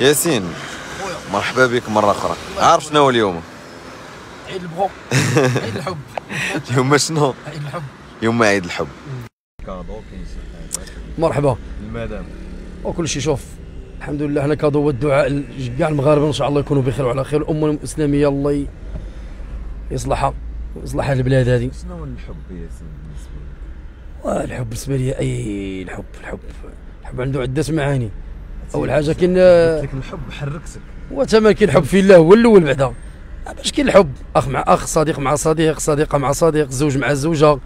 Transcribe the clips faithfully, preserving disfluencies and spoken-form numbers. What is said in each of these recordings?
ياسين مرحبا بك مرة أخرى. عارف شنو هو اليوم؟ عيد البغو، عيد الحب. اليوم شنو؟ عيد الحب. اليوم عيد الحب. كادو كيسير. مرحبا. المدام. وكل شيء شوف الحمد لله حنا كادو والدعاء كاع المغاربة إن شاء الله يكونوا بخير وعلى خير. الأمة الإسلامية الله يصلحها يصلحها البلاد هذه. شنو هو الحب ياسين بالنسبة لك؟ والله الحب بالنسبة لي أي الحب الحب الحب عنده عدة معاني. أول حاجة كاين الحب حركتك. وتما كاين الحب في الله هو الأول بعدا. باش كاين الحب اخ مع اخ، صديق مع صديق، صديقه مع صديق، زوج مع زوجه.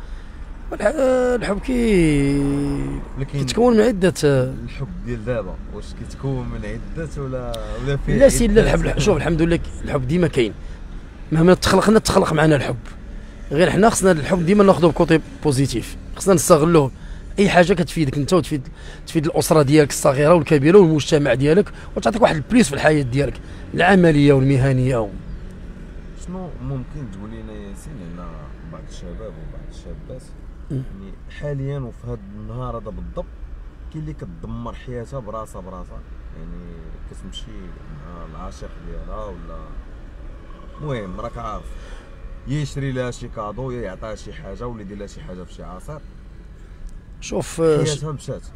الحب كي كيتكون من عده. الحب ديال دابا واش كيتكون من عده ولا ولا فيه؟ لا سي لا الحب شوف الحمد لله الحب ديما كاين، مهما تخلقنا تخلق معنا الحب. غير حنا خصنا الحب ديما ناخذوه بكوتي بوزيتيف، خصنا نستغلوه. اي حاجه كتفيدك انت وتفيد تفيد الاسره ديالك الصغيره والكبيره والمجتمع ديالك وتعطيك واحد البليس في الحياه ديالك العمليه والمهنيه. شنو ممكن تقول لنا ياسين على بعض الشباب وبعض الشابات يعني حاليا وفي هذا النهار هذا بالضبط كاين اللي كتدمر حياتها براسها براسها، يعني كتمشي مع العاشق ديالها ولا المهم راك عارف، يشري لها شي كادو يعطيها شي حاجه ولا يدير لها شي حاجه في شي عصير. شوف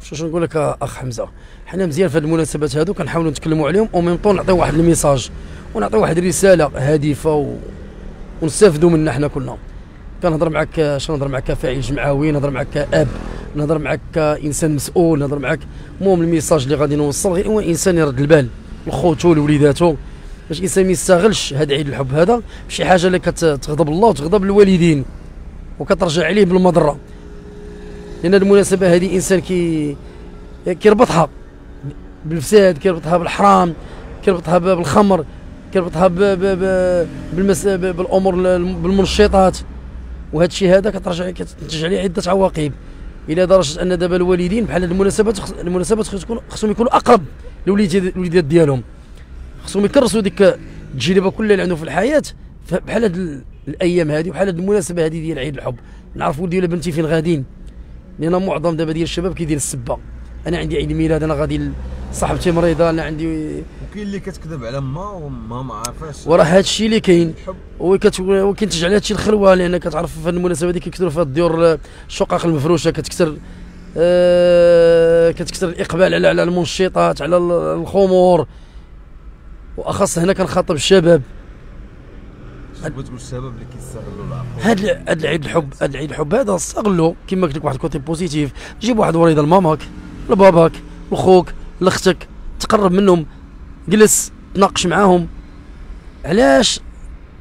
شوف شنو نقول لك اخ حمزه، حنا مزيان في هذه المناسبات هذو كنحاولوا نتكلموا عليهم او ميم طون نعطيو واحد الميساج ونعطيو واحد الرساله هادفه و... ونستافدوا منها حنا كلنا. كنهضر معك شنو نهضر معك كفاعل جمعوي، نهضر معك كاب، نهضر معك كانسان مسؤول، نهضر معك. المهم الميساج اللي غادي نوصل غير هو انسان يرد البال لخوتو لوليداتو باش الانسان ما يستغلش هذا عيد الحب هذا بشي حاجه اللي كتغضب الله وتغضب الوالدين وكترجع عليه بالمضره. لأن المناسبة هذه إنسان كي كيربطها بالفساد، كيربطها بالحرام، كيربطها بالخمر، كيربطها ب... ب... ب... بالمس... بالأمور بالمنشطات، وهذا الشيء هذا كترجع كتنتج عليه عدة عواقب إلى درجة أن دابا الوالدين بحال هذه المناسبات المناسبات خصهم يكونوا أقرب للوليدات ديالهم، خصهم يكرسوا ديك التجربة كلها اللي عندهم في الحياة بحال هذه الأيام هذه وبحال هذه المناسبة هذه ديال عيد الحب، نعرف ولدي ولا بنتي فين غاديين. لأن معظم دابا ديال الشباب كيدير السبه، انا عندي عيد ميلاد، انا غادي صاحبتي مريضه، انا عندي. وكاين اللي كتكذب على ما وما ما عارفاش، وراه هذا الشيء اللي كاين وكينتج على هذا الشيء الخلوه، لان كتعرف في المناسبه هذه كيكثروا في الديور الشقق المفروشه، كتكثر آه كتكثر الاقبال على على المنشطات على الخمور، واخص هنا كنخاطب الشباب. بغيت تقول الشباب اللي كيستغلوا العقول هذا هذا العيد الحب هذا العيد الحب هذا استغلوا كما قلت لك واحد الكوتي بوزيتيف، جيب واحد وريضه لماماك لباباك لخوك لاختك، تقرب منهم، جلس تناقش معاهم. علاش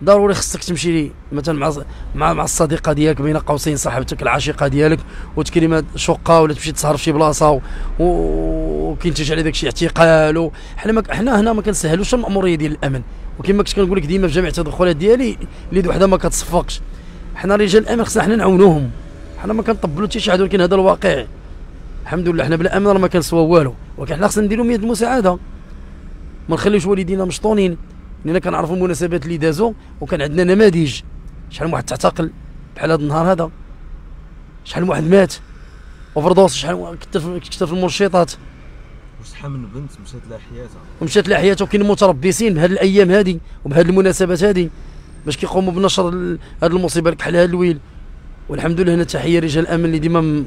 ضروري خصك تمشي مثلا مع مع مع الصديقه ديالك بين قوسين صاحبتك العاشقه ديالك وتكريمات شقه ولا تمشي تسهر في شي بلاصه وكينتج على داك الشيء اعتقال. حنا حنا هنا ما كنسهلوش المأموريه ديال الامن، وكما كنت كنقول لك ديما في جميع التدخلات ديالي اللي وحده ما كتصفقش. حنا رجال الامن خصنا حنا نعاونوهم، حنا ما كنطبلو حتى شي حد، ولكن هذا الواقع الحمد لله. حنا بلا امن راه ما كنسوا والو، ولكن حنا خصنا نديرو يد المساعده، ما نخليوش والدينا مشطونين، لان كنعرفوا المناسبات اللي دازو وكان عندنا نماذج. شحال من واحد تعتقل بحال هذا النهار هذا، شحال من واحد مات اوفر دوز، شحال كثر في المنشطات، وشحال من بنت مشات لها حياتها ومشات لها حياتها. وكاين متربصين بهذه الايام هذه وبهذه المناسبات هذه باش كيقوموا بنشر هذه المصيبه بحال هذا الويل. والحمد لله هنا تحيه رجال الامن اللي ديما م...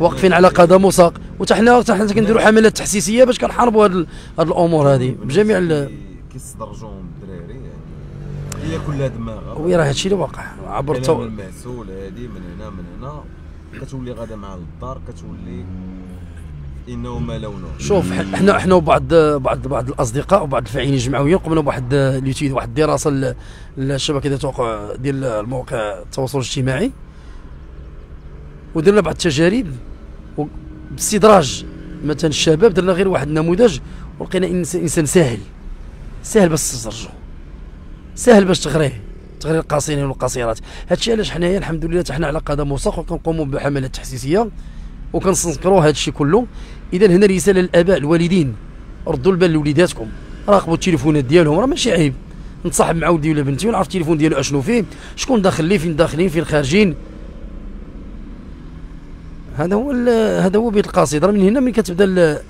واقفين على قدم وساق، وحتى حنا حتى حنا كنديروا حملات تحسيسيه باش كنحاربوا هذه الامور هذه بجميع ال... كيستدرجوهم الدراري يعني هي كلها دماغ. وي راه هذا الشيء اللي واقع عبر التو... المسؤول هذه من هنا من هنا كتولي غدا مع الدار كتولي انه ما لونه. شوف حنا حنا وبعض بعض بعض الاصدقاء وبعض الفاعلين الجمعويين قمنا بواحد اليوتيوب واحد الدراسه للشبكه ديال التوقع ديال المواقع التواصل الاجتماعي، ودرنا بعض التجارب باستدراج مثلا الشباب. درنا غير واحد النموذج ولقينا انسان ساهل ساهل باش تستدرجه، ساهل باش تغريه تغير القاصرين والقاصرات. هادشي علاش حنايا الحمد لله حنا على قدم وساق وكنقوموا بحملات تحسيسيه وكنستنكروا هادشي كله. اذا هنا رساله للاباء الوالدين، ردوا البال لوليداتكم، راقبوا التليفونات ديالهم، راه ماشي عيب نتصاحب مع ولدي ولا بنتي ونعرف التليفون ديالو اشنو فيه، شكون داخل ليه، فين داخلين فين خارجين. هذا هو هذا هو بيت القصيده. من هنا من كتبدا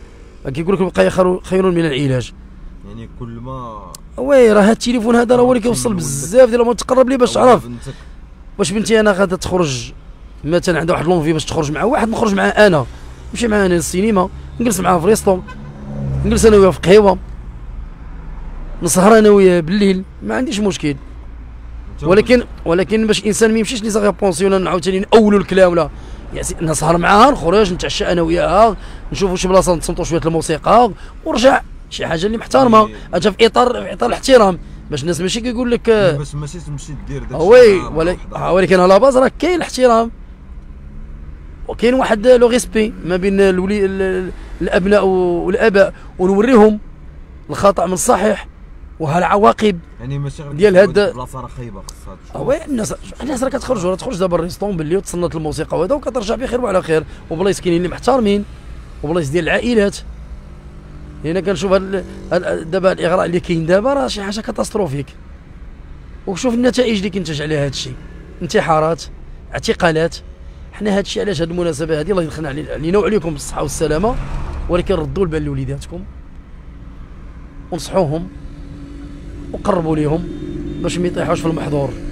كيقول لك الوقايه خير من العلاج. يعني كل ما وي راه هذا التليفون هذا راه هو اللي كيوصل بزاف ديال الامور. تقرب لي باش تعرف واش بنتي انا غادا تخرج مثلا عندها واحد لونفي باش تخرج مع واحد، نخرج معاه انا، نمشي معاه انا للسينما، نجلس معاه في ريستون، نجلس انا وياه في قهيوه، نسهر انا وياه بالليل، ما عنديش مشكل. ولكن ولكن باش الانسان ما يمشيش لي زاغي بونسيون عاوتاني ناولوا الكلام، لا يعني نسهر معاها، نخرج نتعشى انا وياها، نشوفوا شي بلاصه نتصنتوا شويه الموسيقى ونرجع. شي حاجه اللي محترمه اجا في اطار في اطار الاحترام، باش الناس ماشي كيقول لك باش ماشي تمشي دير داك الشيء. ولكن على باز راه كاين الاحترام وكاين واحد لو ريسبي ما بين الولي الابناء والاباء، ونوريهم الخطا من الصحيح وهالعواقب يعني ماشي غير ديال هاد البلاصه راه خايبه خاصها تشوف. وي الناس الناس راه كتخرج راه تخرج دابا الريستون باللي وتصنت الموسيقى وهذا وكترجع بخير وعلى خير، وبلايص كاينين اللي محترمين وبلايص ديال العائلات. لأن يعني كنشوف هاد دابا الإغراء اللي كاين دابا راه شي حاجة كاتاستروفيك، وشوف النتائج اللي كينتج عليها هاد الشيء، انتحارات، اعتقالات. حنا هاد الشيء علاش هاد المناسبة هادي الله يدخلنا علينا وعليكم بالصحة والسلامة، ولكن ردوا البال لوليداتكم ونصحوهم وقربوا ليهم باش ما يطيحوش في المحظور.